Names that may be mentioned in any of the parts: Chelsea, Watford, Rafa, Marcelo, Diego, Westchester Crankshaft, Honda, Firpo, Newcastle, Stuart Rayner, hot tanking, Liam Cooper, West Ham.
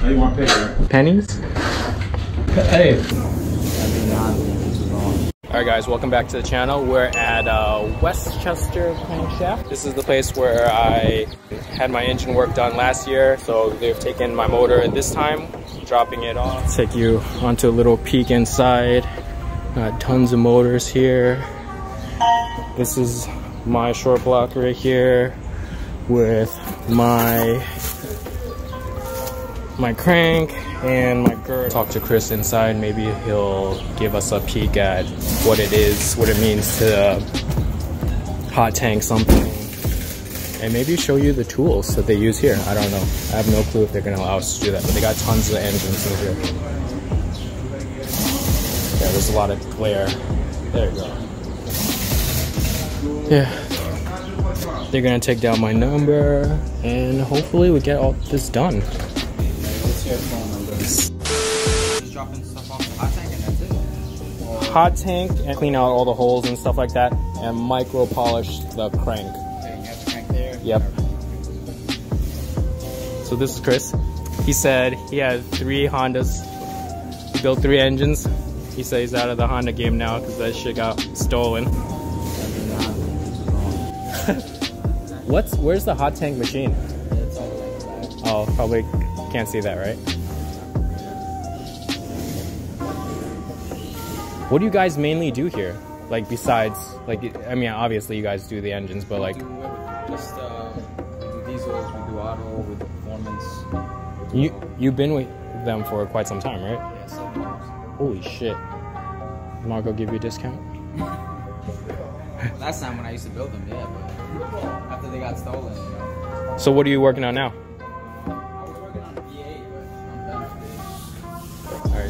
Oh, you want paper? Pennies? Hey. Alright guys, welcome back to the channel. We're at Westchester Crankshaft. This is the place where I had my engine work done last year. So they've taken my motor this time, dropping it off. Take you onto a little peek inside. Got tons of motors here. This is my short block right here with my crank and my girth. Talk to Chris inside, maybe he'll give us a peek at what it is, what it means to hot tank something. And maybe show you the tools that they use here. I don't know. I have no clue if they're gonna allow us to do that, but they got tons of engines over here. Yeah, there's a lot of glare. There you go. Yeah. They're gonna take down my number and hopefully we get all this done. Hot tank and clean out all the holes and stuff like that, and micro polish the crank. So you have the crank there? Yep. So this is Chris. He said he had 3 Hondas. He built 3 engines. He said he's out of the Honda game now because that shit got stolen. Where's the hot tank machine? Oh, probably. Can't see that, right? What do you guys mainly do here? Like, besides, like, I mean, obviously you guys do the engines, but like... We do just, we do diesels, we do auto, we do performance. You've been with them for quite some time, right? Yeah, 7 years. Holy shit. Margo give you a discount? Last time when I used to build them, yeah, but after they got stolen, you know. So what are you working on now?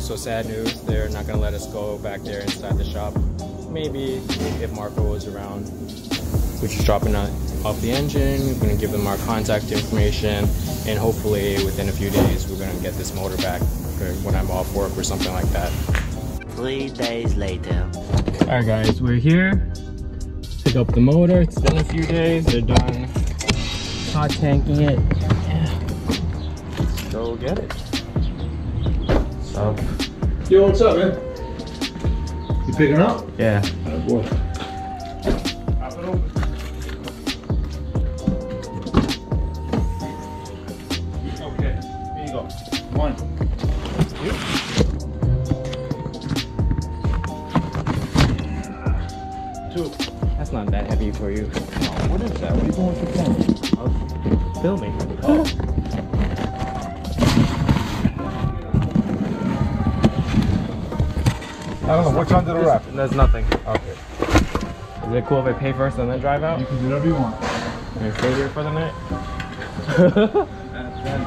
So sad news, they're not gonna let us go back there inside the shop. Maybe if Marco was around. We're just dropping off the engine, we're gonna give them our contact information, and hopefully within a few days we're gonna get this motor back when I'm off work or something like that. 3 days later. Alright guys, we're here. Pick up the motor, it's been a few days, they're done hot tanking it. Yeah. Let's go get it. Yo, what's up, man? You picking up? Yeah. Oh, boy. Pop it open. Okay, here you go. One. Two. That's not that heavy for you. Oh, what is that? What are you doing with your phone? Filming. Oh. I don't know, what's under the wrap? There's nothing. Okay. Is it cool if I pay first and then drive out? You can do whatever you want. Can you stay here for the night? That's right.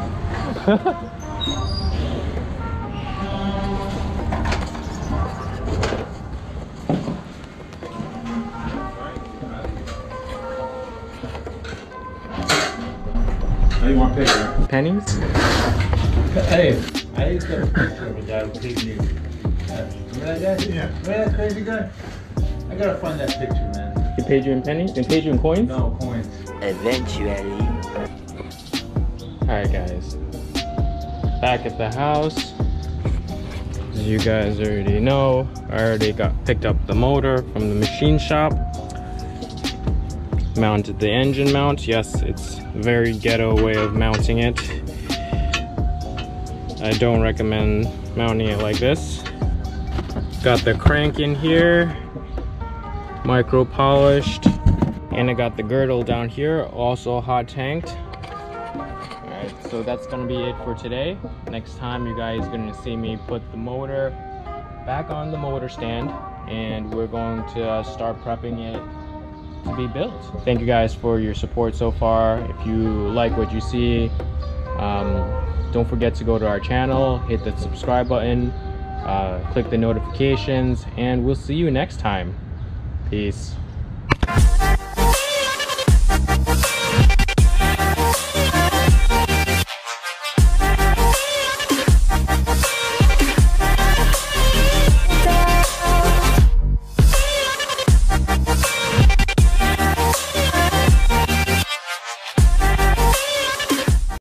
Now you want paper? Pennies? Hey, I used to have a picture of a guy who paid me. Remember that guy? Yeah. Remember that crazy guy? I gotta find that picture, man. He paid you in pennies? He paid you in coins? No, coins. Eventually. Alright guys. Back at the house. As you guys already know, I already picked up the motor from the machine shop. Mounted the engine mount. Yes, it's a very ghetto way of mounting it. I don't recommend mounting it like this. Got the crank in here, micro polished, and I got the girdle down here, also hot tanked. All right, so that's gonna be it for today. Next time you guys are gonna see me put the motor back on the motor stand, and we're going to start prepping it to be built. Thank you guys for your support so far. If you like what you see, don't forget to go to our channel, hit the subscribe button, click the notifications, and we'll see you next time. Peace.